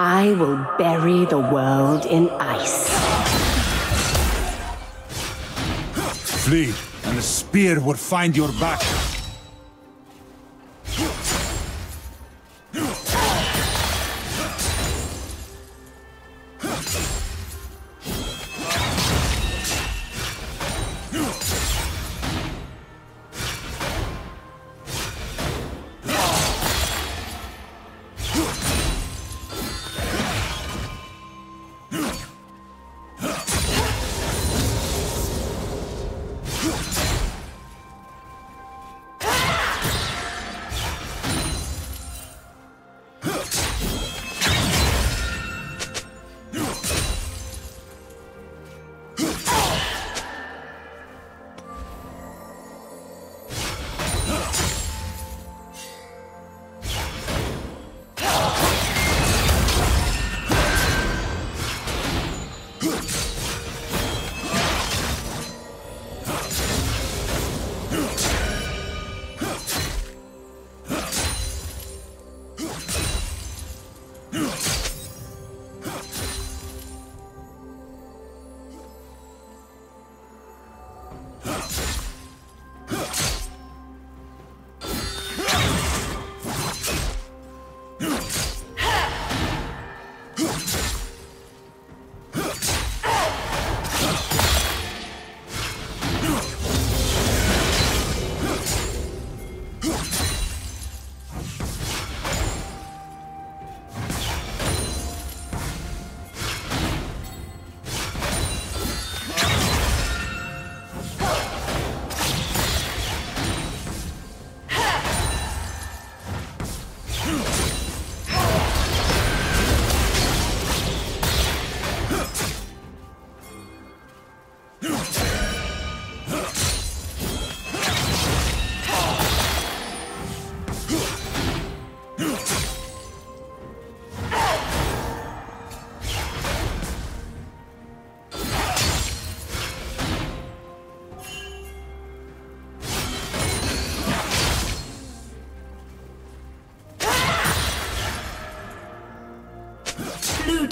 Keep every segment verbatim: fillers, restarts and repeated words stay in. I will bury the world in ice. Flee, and a spear will find your back.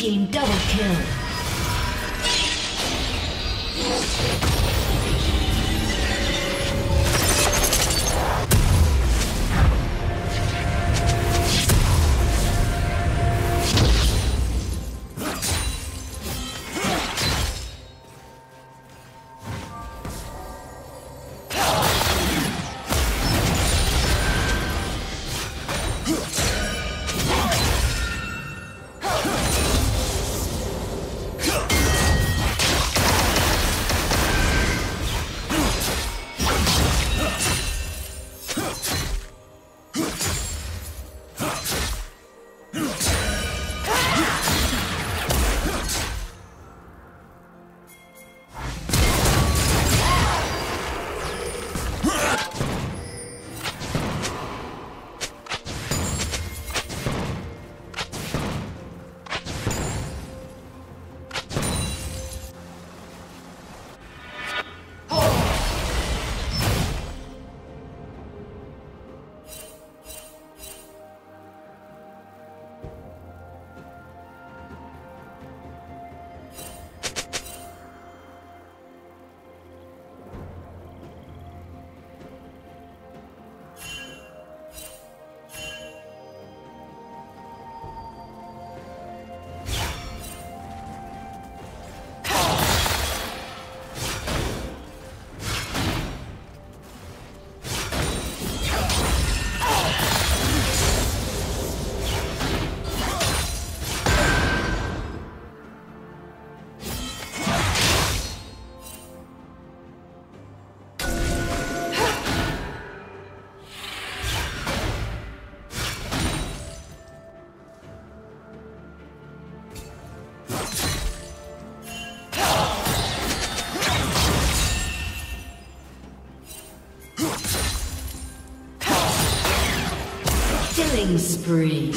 Team double kill. Killing spree.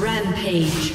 Rampage.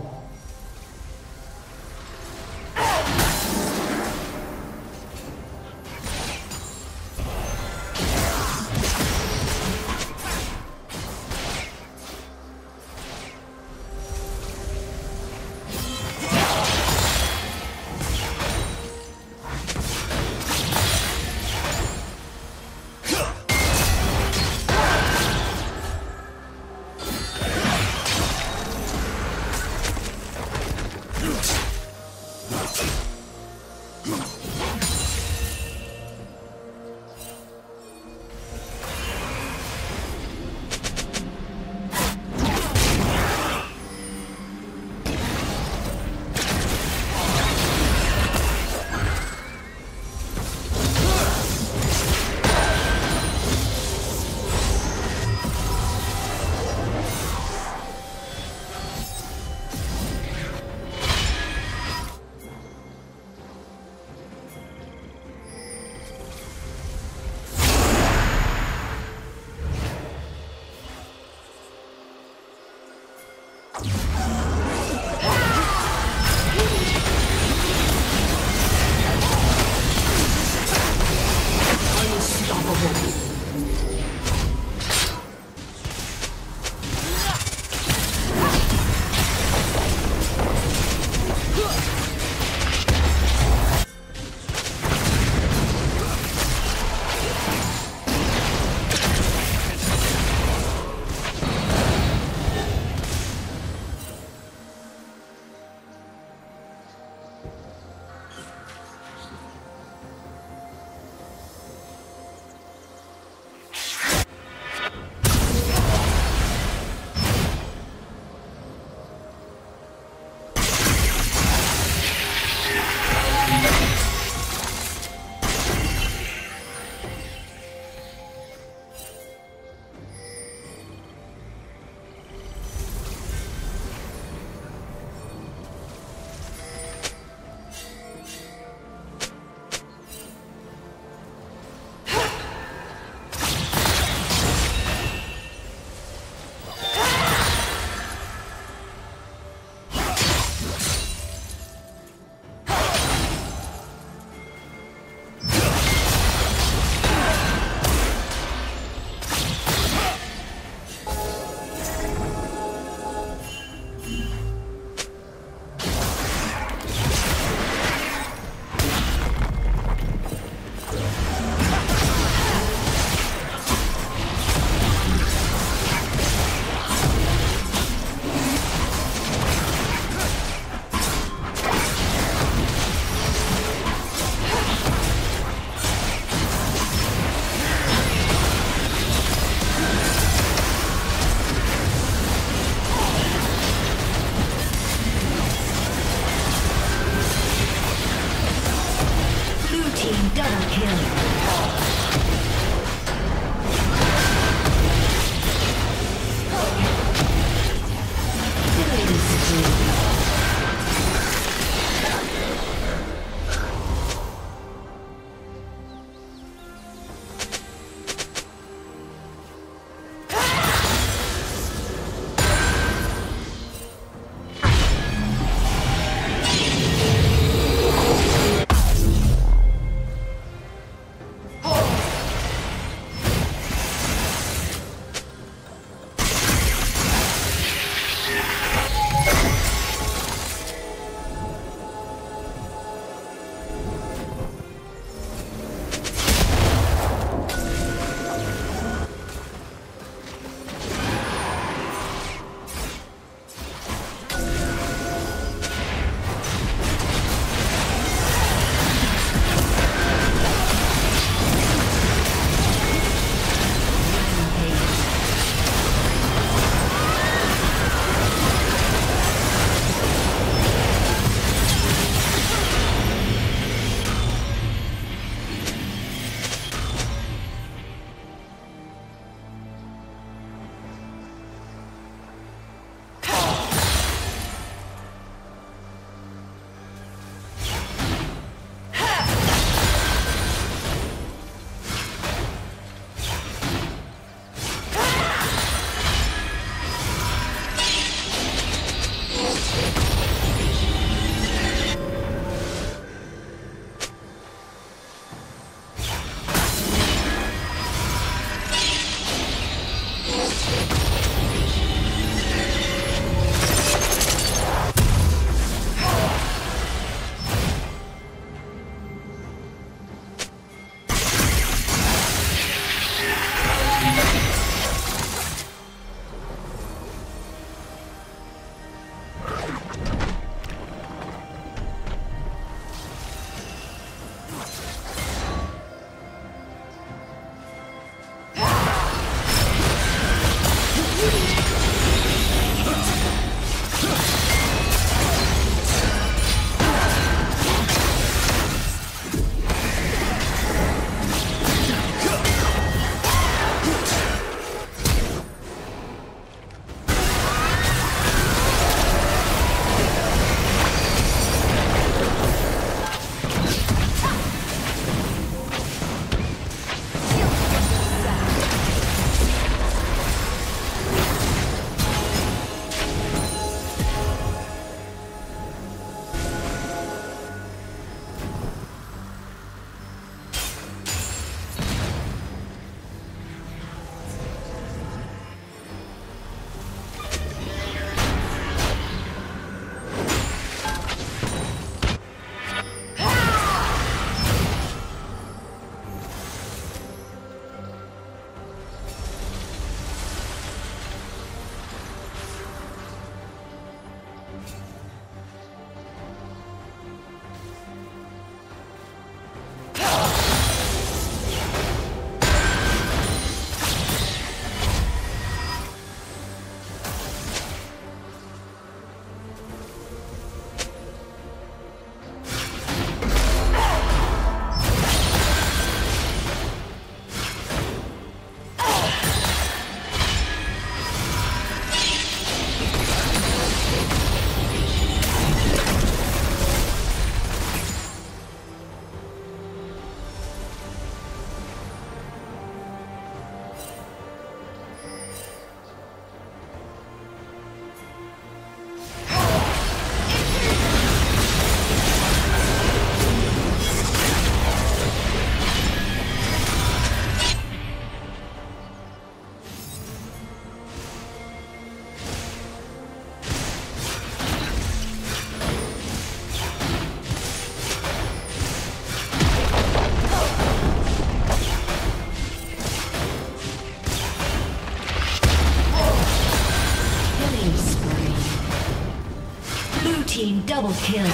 Double kill.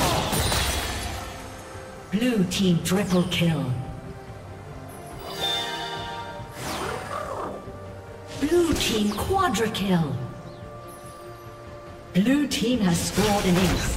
Blue team triple kill. Blue team quadra kill. Blue team has scored an ace.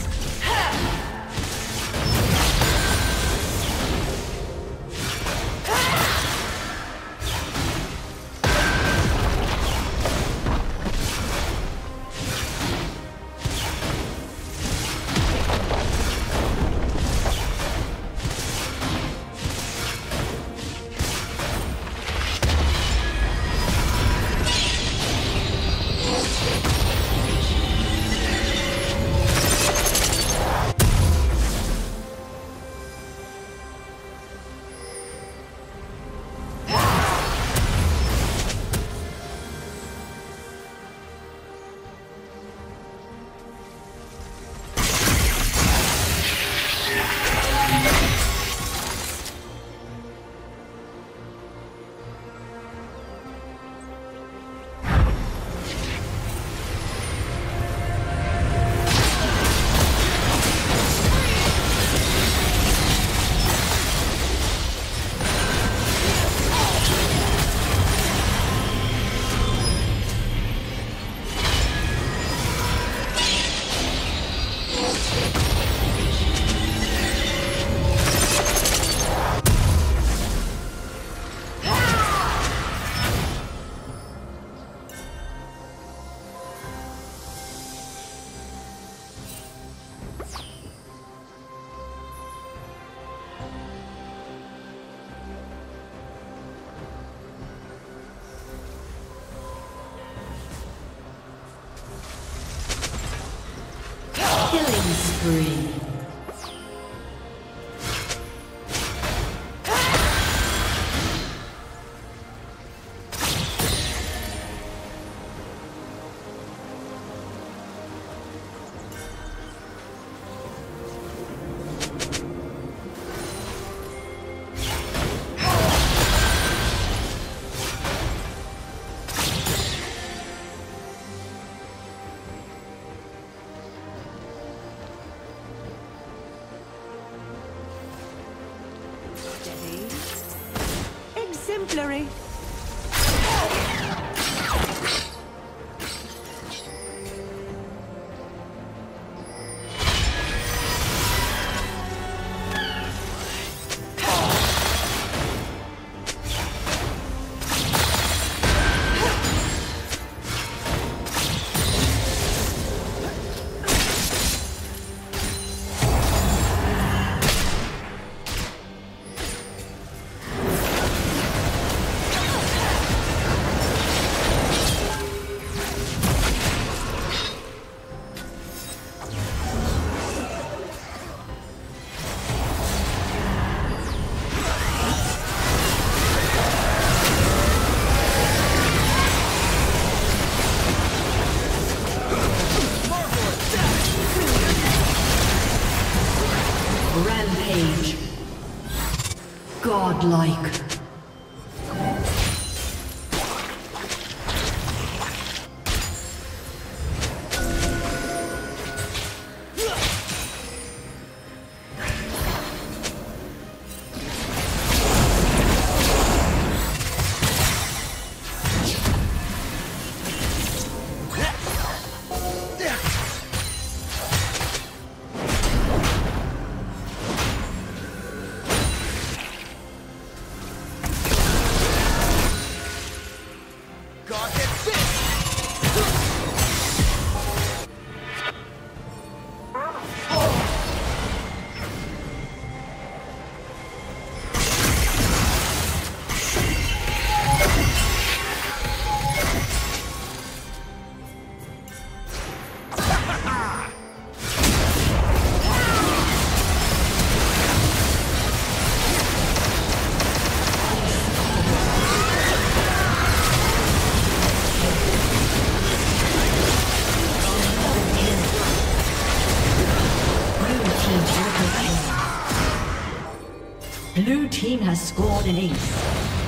Spree. Exemplary. Like Blue team has scored an ace.